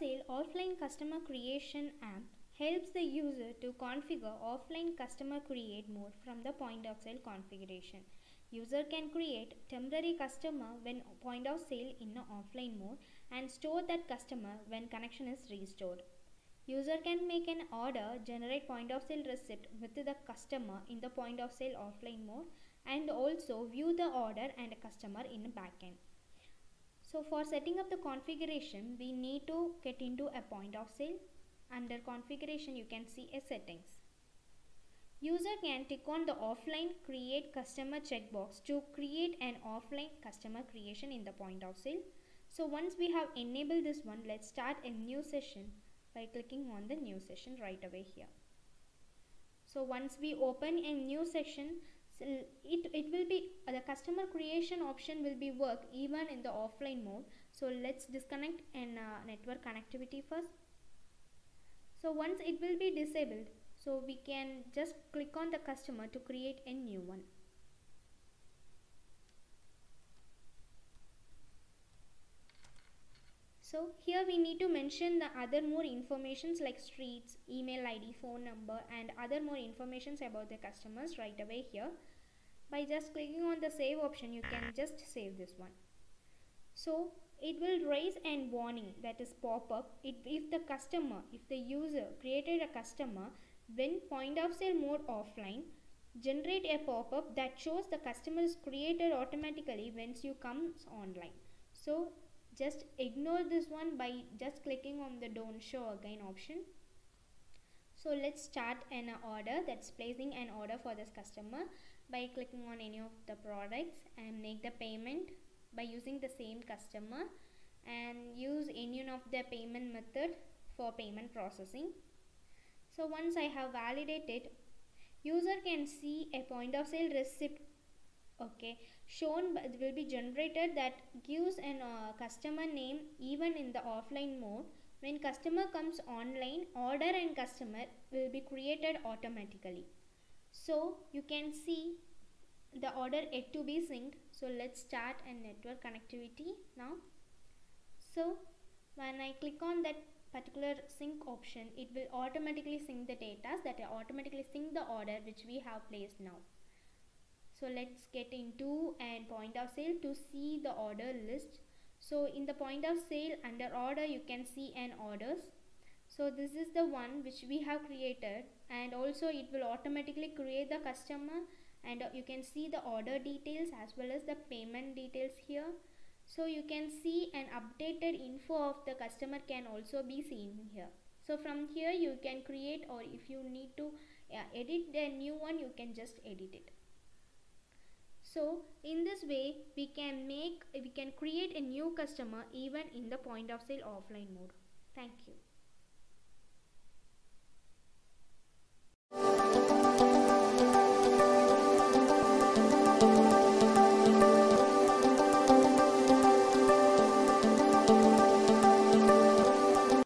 sale offline customer creation app helps the user to configure offline customer create mode from the point of sale configuration. User can create temporary customer when point of sale in the offline mode and store that customer when connection is restored. User can make an order, generate point of sale receipt with the customer in the point of sale offline mode, and also view the order and customer in the backend. So for setting up the configuration, we need to get into a point of sale. Under configuration, you can see a settings. User can tick on the offline create customer checkbox to create an offline customer creation in the point of sale. So once we have enabled this one, let's start a new session by clicking on the new session right away here. So once we open a new session, it will be the customer creation option will be work even in the offline mode. So let's disconnect and network connectivity first. So once it will be disabled, so we can just click on the customer to create a new one. So here we need to mention the other more informations like streets, email ID, phone number, and other more informations about the customers right away here. By just clicking on the save option, you can just save this one. So it will raise a warning, that is pop up, if the user created a customer when point of sale mode offline, generate a pop up that shows the customer is created automatically once you come online. So just ignore this one by just clicking on the don't show again option. So let's start an order, that's placing an order for this customer by clicking on any of the products and make the payment by using the same customer and use any of the payment method for payment processing. So once I have validated, user can see a point of sale receipt shown but will be generated that gives an customer name even in the offline mode. When customer comes online, order and customer will be created automatically. So you can see the order yet to be synced. So let's start a network connectivity now. So when I click on that particular sync option, it will automatically sync the data, that will automatically sync the order which we have placed now. So let's get into and point of sale to see the order list. So in the point of sale under order, you can see an orders. So this is the one which we have created, and also it will automatically create the customer, and you can see the order details as well as the payment details here. So you can see an updated info of the customer can also be seen here. So from here you can create, or if you need to edit the new one, you can just edit it. So in this way we can create a new customer even in the point of sale offline mode. Thank you.